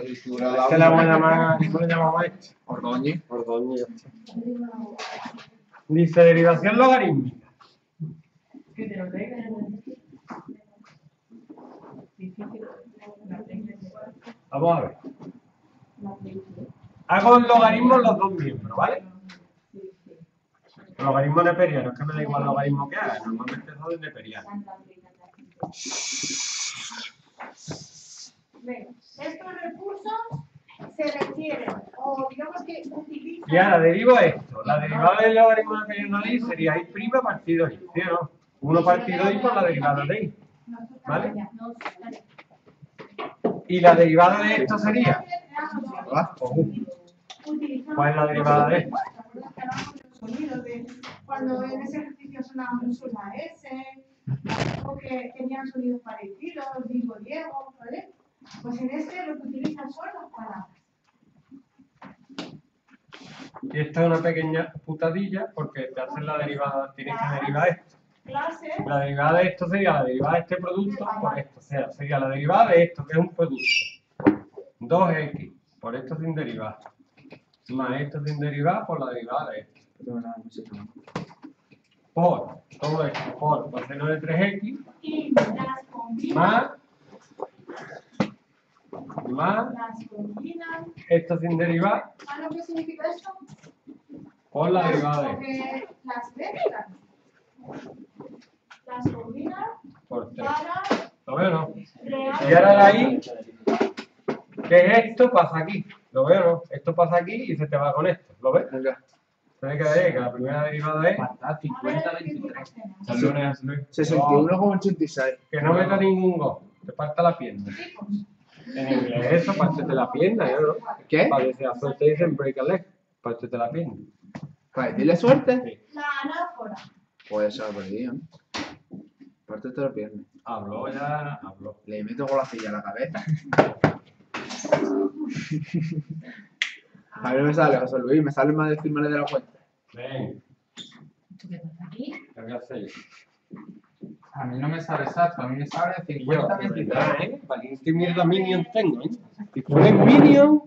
Figurada. Esta es la buena más. ¿Cómo le llamamos esto? Ordóñez. Ordóñez. Dice derivación logarítmica. Vamos a ver. Hago el logaritmo en los dos miembros, ¿vale? El logaritmo neperiano, es que me da igual el logaritmo que haga, normalmente es neperiano. Bueno, estos recursos se requieren, o digamos que utilizan... Y ahora derivo esto, la derivada del logaritmo neperiano de i sería i' partido i, ¿sí o no? 1 partido i por la derivada de i, ¿vale? Y la derivada de esto sería... ¿Cuál es la derivada de esto? Cuando en ese ejercicio sonaban una S, o que tenían sonidos parecidos, digo Diego, ¿vale? Pues en este lo que utilizan son las palabras. Y esta es una pequeña putadilla porque te hacen la derivada, tienes que derivar esto. La derivada de esto sería la derivada de este producto por esto, o sea, sería la derivada de esto, que es un producto. 2x por esto sin derivar, más esto sin derivar por la derivada de esto. Por todo esto, por coseno de 3x, más esto sin derivar. ¿Qué significa esto? Por la derivada de esto. Las combinas por 3. ¿Lo veo o no? Y ahora de ahí, que esto pasa aquí. ¿Lo veo o no? Esto pasa aquí y se te va con esto. ¿Lo ves? Tienes que ver que la primera derivada es 50-23. Saludos, Luis. 61,86. Que no meta ningún go. Te parta la pierna. En inglés eso, pártete la pierna. ¿No? ¿Qué? Parece a suerte dicen break a leg. Pártete la pierna. Pues dile suerte. La anáfora. Pues ya se lo perdí, ¿no? Pártete la pierna. Habló ya, habló. Le meto con la silla a la cabeza. A ver, me sale, José Luis, me sale más decirme de la cuenta. Ven. ¿Qué voy a hacer? A mí no me sale exacto, a mí me sale 50-23. Valiente mierda minion tengo, ¿eh? Si pones minion...